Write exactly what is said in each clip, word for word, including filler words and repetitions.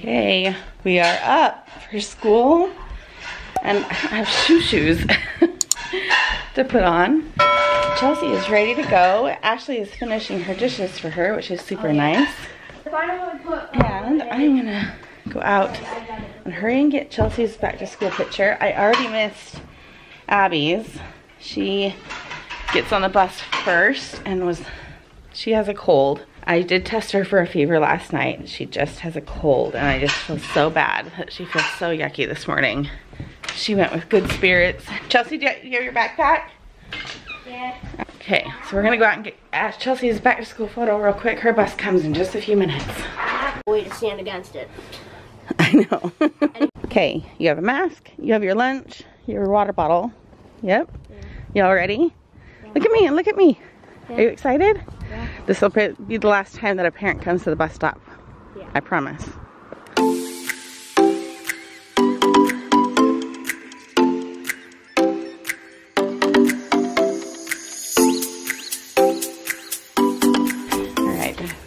Okay, we are up for school, and I have shoe shoes to put on. Chelsea is ready to go. Ashley is finishing her dishes for her, which is super oh, yeah. nice. If I don't really put and I'm gonna go out and hurry and get Chelsea's back to school picture. I already missed Abby's. She gets on the bus first and was, she has a cold. I did test her for a fever last night. She just has a cold, and I just feel so bad that she feels so yucky this morning. She went with good spirits. Chelsea, do you have your backpack? Yeah. Okay, so we're gonna go out and get Ash Chelsea's back to school photo real quick. Her bus comes in just a few minutes. Way to stand against it. I know. Okay, you have a mask, you have your lunch, your water bottle. Yep. Yeah. Y'all ready? Yeah. Look at me and look at me. Yeah. Are you excited? Yeah. This will be the last time that a parent comes to the bus stop. Yeah. I promise.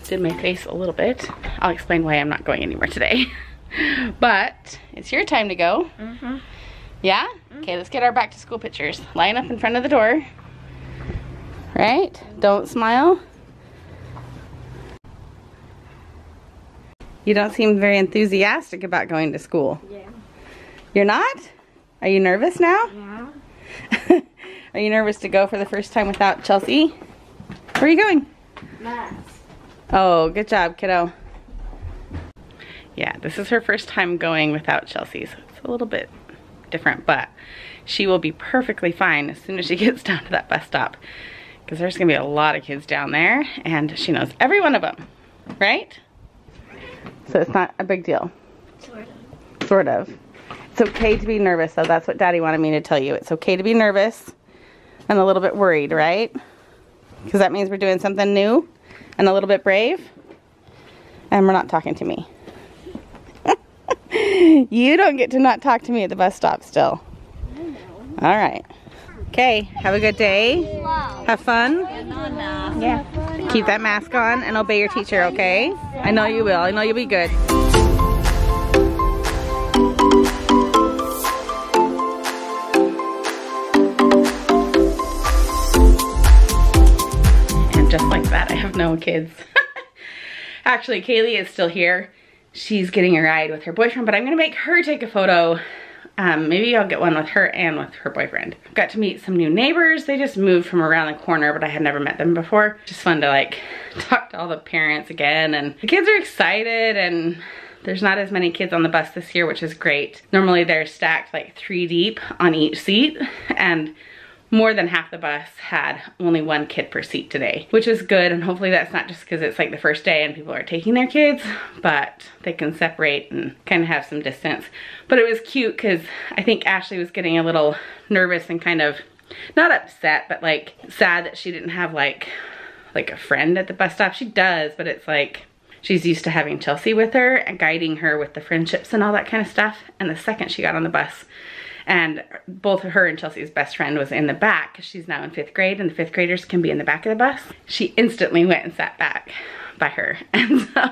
Did my face a little bit. I'll explain why I'm not going anywhere today. But it's your time to go. Mm-hmm. Yeah? Mm-hmm. Okay, let's get our back to school pictures. Line up in front of the door. Right? Don't smile. You don't seem very enthusiastic about going to school. Yeah. You're not? Are you nervous now? Yeah. Are you nervous to go for the first time without Chelsea? Where are you going? Math. Oh, good job, kiddo. Yeah, this is her first time going without Chelsea, so it's a little bit different, but she will be perfectly fine as soon as she gets down to that bus stop, because there's going to be a lot of kids down there, and she knows every one of them, right? So it's not a big deal. Sort of. Sort of. It's okay to be nervous, though. That's what Daddy wanted me to tell you. It's okay to be nervous and a little bit worried, right? Because that means we're doing something new. And a little bit brave. And we're not talking to me. You don't get to not talk to me at the bus stop still. Alright. Okay, have a good day. Wow. Have fun. Yeah. Keep that mask on and obey your teacher, okay? I know you will. I know you'll be good. Just like that, I have no kids. Actually, Kaylee is still here. She's getting a ride with her boyfriend, but I'm gonna make her take a photo. Um, maybe I'll get one with her and with her boyfriend. Got to meet some new neighbors. They just moved from around the corner, but I had never met them before. Just fun to like talk to all the parents again, and the kids are excited, and there's not as many kids on the bus this year, which is great. Normally they're stacked like three deep on each seat, and more than half the bus had only one kid per seat today, which is good, and hopefully that's not just because it's like the first day and people are taking their kids, but they can separate and kind of have some distance. But it was cute because I think Ashley was getting a little nervous and kind of, not upset, but like sad that she didn't have like, like a friend at the bus stop. She does, but it's like, she's used to having Chelsea with her and guiding her with the friendships and all that kind of stuff. And the second she got on the bus, and both her and Chelsea's best friend was in the back. She's now in fifth grade, and the fifth graders can be in the back of the bus. She instantly went and sat back by her, and so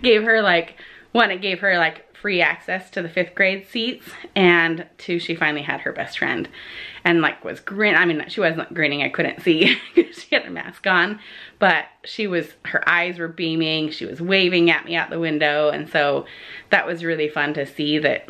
gave her like, one, it gave her like free access to the fifth grade seats, and two, she finally had her best friend, and like was grin. I mean, she wasn't grinning. I couldn't see because she had her mask on, but she was, her eyes were beaming. She was waving at me out the window, and so that was really fun to see that.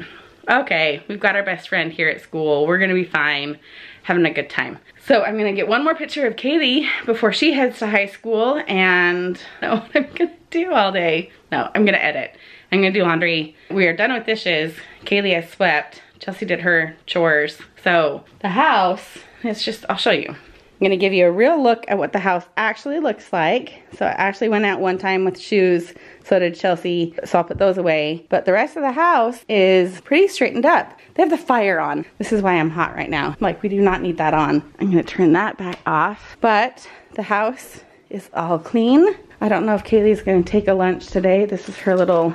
Okay, we've got our best friend here at school. We're gonna be fine, having a good time. So I'm gonna get one more picture of Kaylee before she heads to high school, and I don't know what I'm gonna do all day. No, I'm gonna edit. I'm gonna do laundry. We are done with dishes. Kaylee has swept. Chelsea did her chores. So the house, it's just, I'll show you. I'm gonna give you a real look at what the house actually looks like. So I actually went out one time with shoes, so did Chelsea, so I'll put those away. But the rest of the house is pretty straightened up. They have the fire on. This is why I'm hot right now. Like, we do not need that on. I'm gonna turn that back off. But the house is all clean. I don't know if Kaylee's gonna take a lunch today. This is her little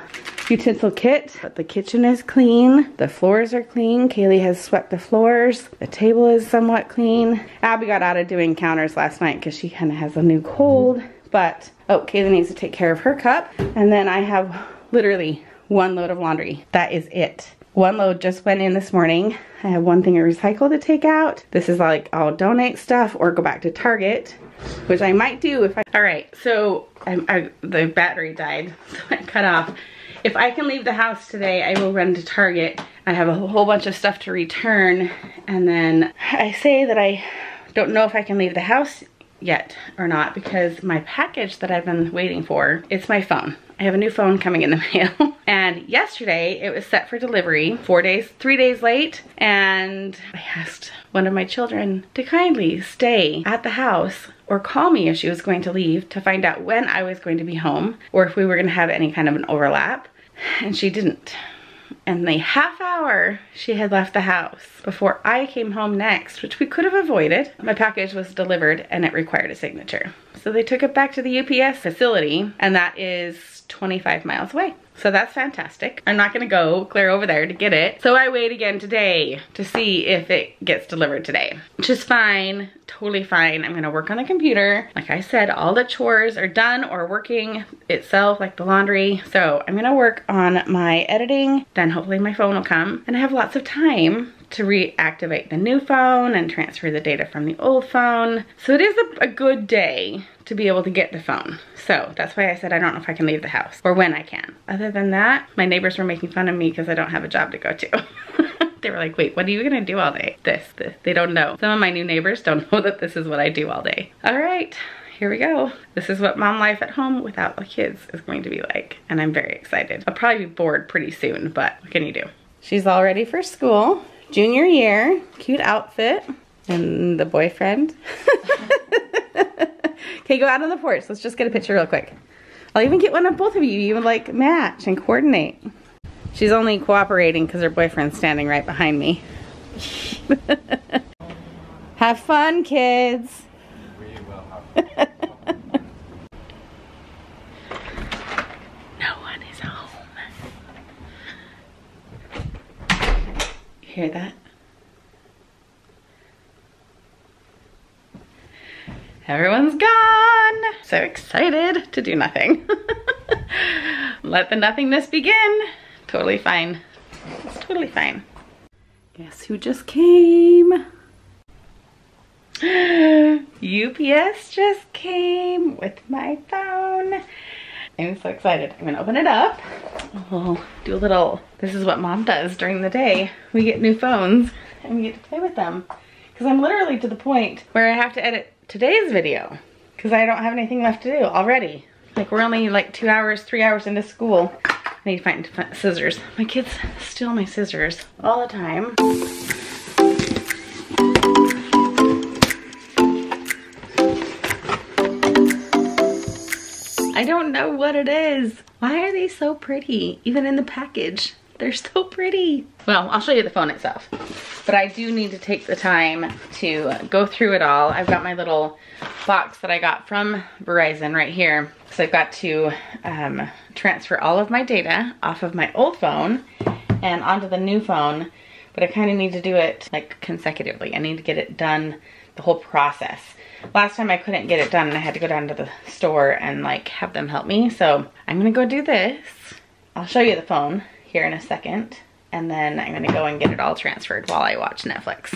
utensil kit, but the kitchen is clean. The floors are clean. Kaylee has swept the floors. The table is somewhat clean. Abby got out of doing counters last night because she kind of has a new cold, but, oh, Kaylee needs to take care of her cup. And then I have literally one load of laundry. That is it. One load just went in this morning. I have one thing I recycle to take out. This is like, I'll donate stuff or go back to Target, which I might do if I... All right, so I, I, the battery died, so I cut off. If I can leave the house today, I will run to Target. I have a whole bunch of stuff to return, and then I say that I don't know if I can leave the house yet or not because my package that I've been waiting for, it's my phone. I have a new phone coming in the mail. And yesterday it was set for delivery, four days, three days late. And I asked one of my children to kindly stay at the house or call me if she was going to leave to find out when I was going to be home or if we were going to have any kind of an overlap. And she didn't. And the half hour she had left the house before I came home next, which we could have avoided, my package was delivered and it required a signature. So they took it back to the U P S facility, and that is twenty-five miles away. So that's fantastic. I'm not gonna go clear over there to get it. So I wait again today to see if it gets delivered today, which is fine, totally fine. I'm gonna work on the computer. Like I said, all the chores are done or working itself, like the laundry. So I'm gonna work on my editing, then hopefully my phone will come. And I have lots of time to reactivate the new phone and transfer the data from the old phone. So it is a, a good day to be able to get the phone. So that's why I said I don't know if I can leave the house or when I can. Other than that, my neighbors were making fun of me because I don't have a job to go to. They were like, wait, what are you gonna do all day? This, this, they don't know. Some of my new neighbors don't know that this is what I do all day. All right, here we go. This is what mom life at home without the kids is going to be like. And I'm very excited. I'll probably be bored pretty soon, but what can you do? She's all ready for school. Junior year, cute outfit, and the boyfriend. Okay, go out on the porch. Let's just get a picture real quick. I'll even get one of both of you. You would like match and coordinate. She's only cooperating because her boyfriend's standing right behind me. Have fun, kids. We will have fun. Hear that? Everyone's gone! So excited to do nothing. Let the nothingness begin. Totally fine. It's totally fine. Guess who just came? U P S just came with my phone. I'm so excited. I'm gonna open it up. We'll do a little, this is what mom does during the day. We get new phones and we get to play with them. Cause I'm literally to the point where I have to edit today's video cause I don't have anything left to do already. Like we're only like two hours, three hours into school. I need to find scissors. My kids steal my scissors all the time. I don't know what it is. Why are they so pretty? Even in the package, they're so pretty. Well, I'll show you the phone itself, but I do need to take the time to go through it all. I've got my little box that I got from Verizon right here. So I've got to um, transfer all of my data off of my old phone and onto the new phone, but I kind of need to do it like consecutively. I need to get it done, the whole process. Last time I couldn't get it done and I had to go down to the store and like have them help me. So I'm gonna go do this. I'll show you the phone here in a second. And then I'm gonna go and get it all transferred while I watch Netflix.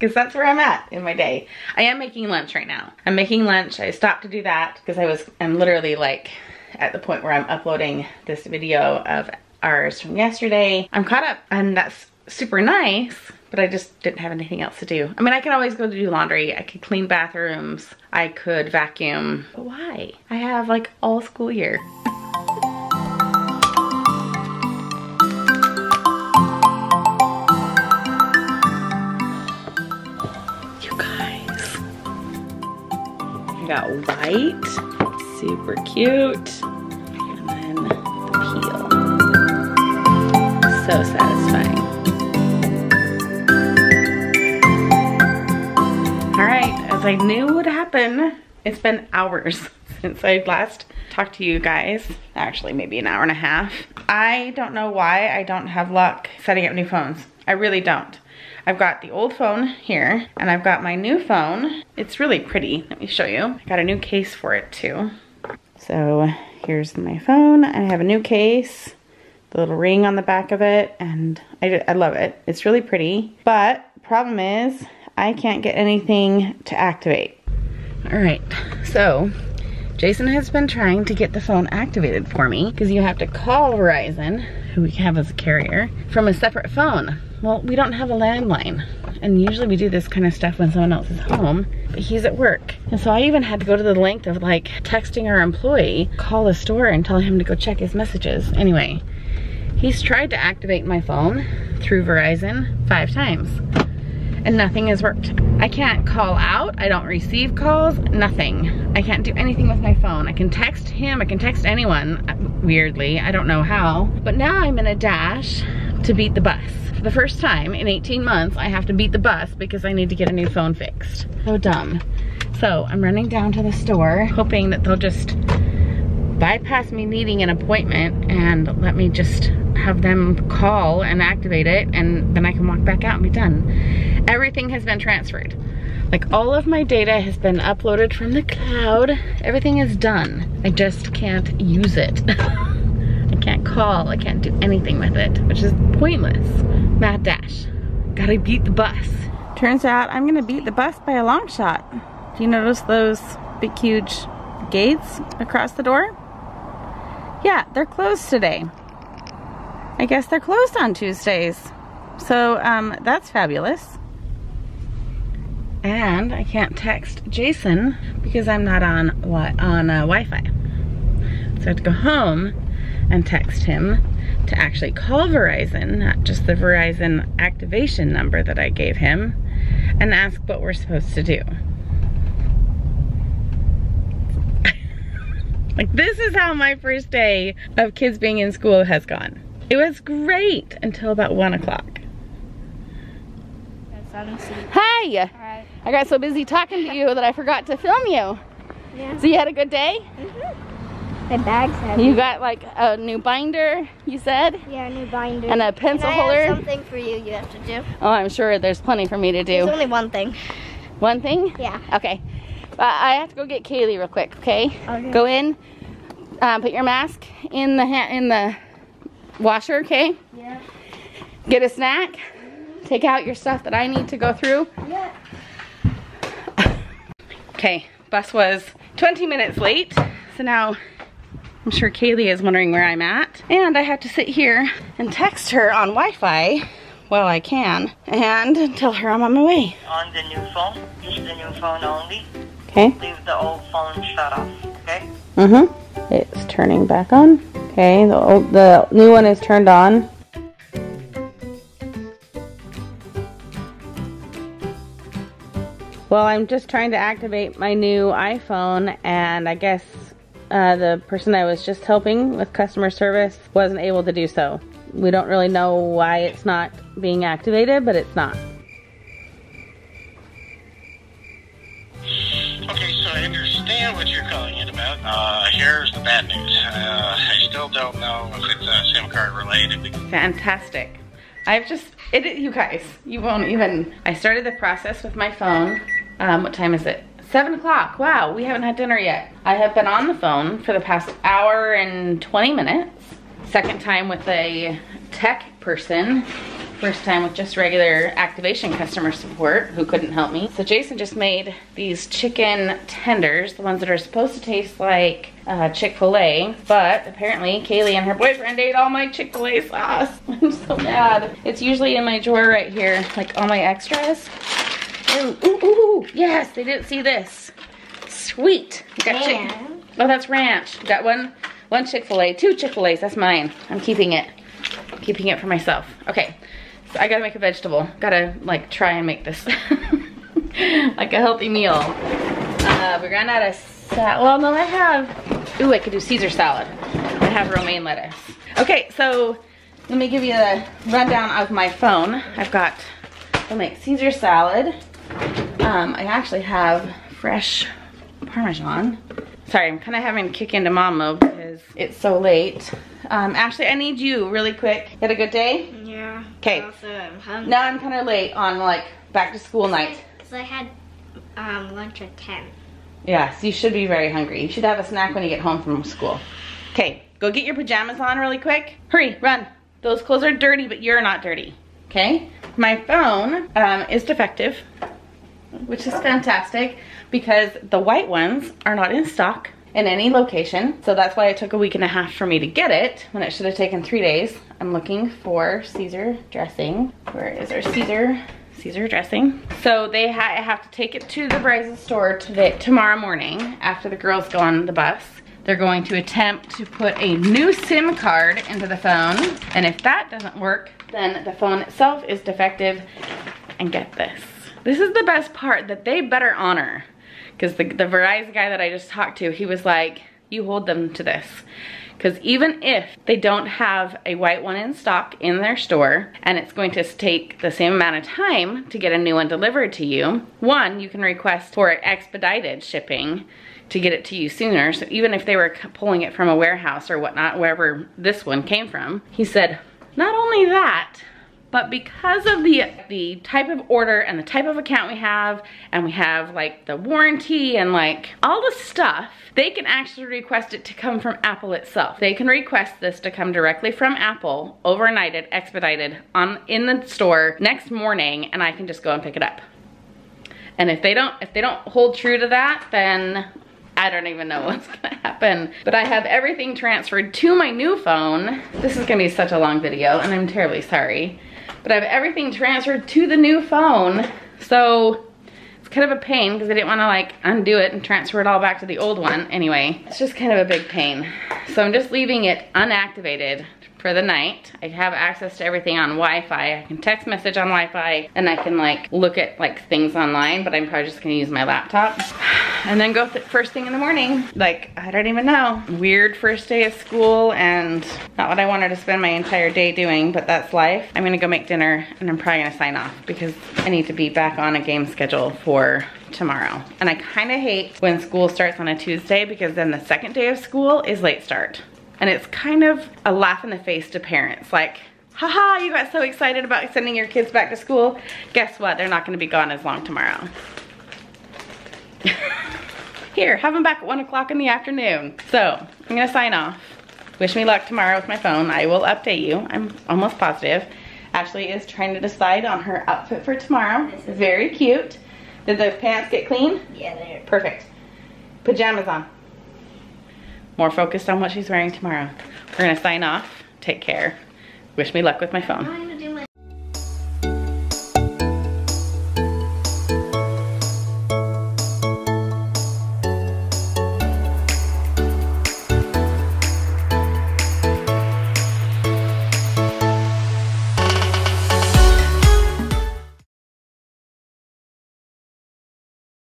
Cause that's where I'm at in my day. I am making lunch right now. I'm making lunch. I stopped to do that because I was, I'm literally like at the point where I'm uploading this video of ours from yesterday. I'm caught up and that's super nice. But I just didn't have anything else to do. I mean, I can always go to do laundry. I could clean bathrooms. I could vacuum. But why? I have like all school year. You guys. I got white, super cute. And then the peel. So satisfying. All right, as I knew would happen, it's been hours since I last talked to you guys. Actually, maybe an hour and a half. I don't know why I don't have luck setting up new phones. I really don't. I've got the old phone here and I've got my new phone. It's really pretty, let me show you. I got a new case for it too. So Here's my phone. I have a new case, the little ring on the back of it, and I, I love it. It's really pretty, but problem is I can't get anything to activate. All right, so Jason has been trying to get the phone activated for me because you have to call Verizon, who we have as a carrier, from a separate phone. Well, we don't have a landline, and usually we do this kind of stuff when someone else is home, but he's at work. And so I even had to go to the length of like texting our employee, call the store and tell him to go check his messages. Anyway, he's tried to activate my phone through Verizon five times and nothing has worked. I can't call out, I don't receive calls, nothing. I can't do anything with my phone. I can text him, I can text anyone, weirdly, I don't know how. But now I'm in a dash to beat the bus. For the first time in eighteen months, I have to beat the bus because I need to get a new phone fixed. So dumb. So I'm running down to the store, hoping that they'll just bypass me needing an appointment and let me just have them call and activate it, and then I can walk back out and be done. Everything has been transferred. Like, all of my data has been uploaded from the cloud. Everything is done. I just can't use it. I can't call, I can't do anything with it, which is pointless. Mad dash. Gotta beat the bus. Turns out I'm gonna beat the bus by a long shot. Do you notice those big huge gates across the door? Yeah, they're closed today. I guess they're closed on Tuesdays. So um, that's fabulous. And I can't text Jason because I'm not on on uh, Wi-Fi. So I have to go home and text him to actually call Verizon, not just the Verizon activation number that I gave him, and ask what we're supposed to do. Like, this is how my first day of kids being in school has gone. It was great until about one o'clock. Hi! All right. I got so busy talking to you that I forgot to film you. Yeah. So you had a good day? Mm-hmm. My bag's heavy. You got like a new binder, you said? Yeah, a new binder. And a pencil and I holder. I have something for you you have to do. Oh, I'm sure there's plenty for me to do. There's only one thing. One thing? Yeah. Okay. Uh, I have to go get Kaylee real quick, okay? Okay. Go in, uh, put your mask in the ha in the washer, okay? Yeah. Get a snack. Take out your stuff that I need to go through. Yeah. Okay, bus was twenty minutes late, so now I'm sure Kaylee is wondering where I'm at. And I have to sit here and text her on Wi-Fi while I can and tell her I'm on my way. On the new phone, use the new phone only. Okay. Leave the old phone shut off, okay? Mm-hmm. It's turning back on. Okay, the old, the new one is turned on. Well, I'm just trying to activate my new iPhone, and I guess uh, the person I was just helping with customer service wasn't able to do so. We don't really know why it's not being activated, but it's not. Okay, so I understand what you're calling it about. Uh, here's the bad news. Uh, I still don't know if it's uh, SIM card related. Fantastic. I've just, it, you guys, you won't even, I started the process with my phone. Um, what time is it? Seven o'clock. Wow, we haven't had dinner yet. I have been on the phone for the past hour and twenty minutes. Second time with a tech person. First time with just regular activation customer support who couldn't help me. So Jason just made these chicken tenders, the ones that are supposed to taste like uh, Chick-fil-A, but apparently Kaylee and her boyfriend ate all my Chick-fil-A sauce. I'm so mad. It's usually in my drawer right here, like all my extras. Ooh, ooh, ooh, yes, they didn't see this. Sweet. Got chicken. Oh, that's ranch. Got one, one Chick-fil-A, two Chick-fil-A's, that's mine. I'm keeping it, I'm keeping it for myself. Okay. I gotta make a vegetable. Gotta like try and make this like a healthy meal. Uh, we ran out of salad. Well, no, I have. Ooh, I could do Caesar salad. I have romaine lettuce. Okay, so let me give you the rundown of my phone. I've got, I'll make Caesar salad. Um, I actually have fresh Parmesan. Sorry, I'm kind of having to kick into mom mode because it's so late. Um, Ashley, I need you really quick. You had a good day? Yeah. Okay. Now I'm kind of late on like back to school night. So I had um, lunch at ten. Yes, you should be very hungry. You should have a snack when you get home from school. Okay, go get your pajamas on really quick. Hurry, run. Those clothes are dirty, but you're not dirty, okay? My phone um, is defective, which is fantastic because the white ones are not in stock in any location. So that's why it took a week and a half for me to get it when it should have taken three days. I'm looking for Caesar dressing. Where is our Caesar? Caesar dressing. So they ha I have to take it to the Verizon store today, tomorrow morning after the girls go on the bus. They're going to attempt to put a new SIM card into the phone. And if that doesn't work, then the phone itself is defective. And get this. This is the best part that they better honor. Because the, the Verizon guy that I just talked to, he was like, you hold them to this. Because even if they don't have a white one in stock in their store, and it's going to take the same amount of time to get a new one delivered to you, one, you can request for expedited shipping to get it to you sooner. So even if they were pulling it from a warehouse or whatnot, wherever this one came from, he said, not only that, but because of the the type of order and the type of account we have, and we have like the warranty and like all the stuff, they can actually request it to come from Apple itself. They can request this to come directly from Apple, overnighted, expedited, on in the store next morning, and I can just go and pick it up. And if they don't, if they don't hold true to that, then I don't even know what's gonna happen. But I have everything transferred to my new phone. This is gonna be such a long video, and I'm terribly sorry. But I have everything transferred to the new phone. So it's kind of a pain because I didn't want to like undo it and transfer it all back to the old one. Anyway, it's just kind of a big pain. So I'm just leaving it unactivated for the night. I have access to everything on Wi-Fi. I can text message on Wi-Fi, and I can like look at like things online, but I'm probably just gonna use my laptop. And then go th first thing in the morning. Like, I don't even know. Weird first day of school and not what I wanted to spend my entire day doing, but that's life. I'm gonna go make dinner and I'm probably gonna sign off because I need to be back on a game schedule for tomorrow. And I kinda hate when school starts on a Tuesday because then the second day of school is late start. And it's kind of a laugh in the face to parents. Like, haha, you got so excited about sending your kids back to school. Guess what? They're not gonna be gone as long tomorrow. Here, have them back at one o'clock in the afternoon. So I'm gonna sign off. Wish me luck tomorrow with my phone. I will update you. I'm almost positive. Ashley is trying to decide on her outfit for tomorrow. Very cute. Did the pants get clean? Yeah, they are. Perfect. Pajamas on. More focused on what she's wearing tomorrow. We're gonna sign off. Take care. Wish me luck with my phone.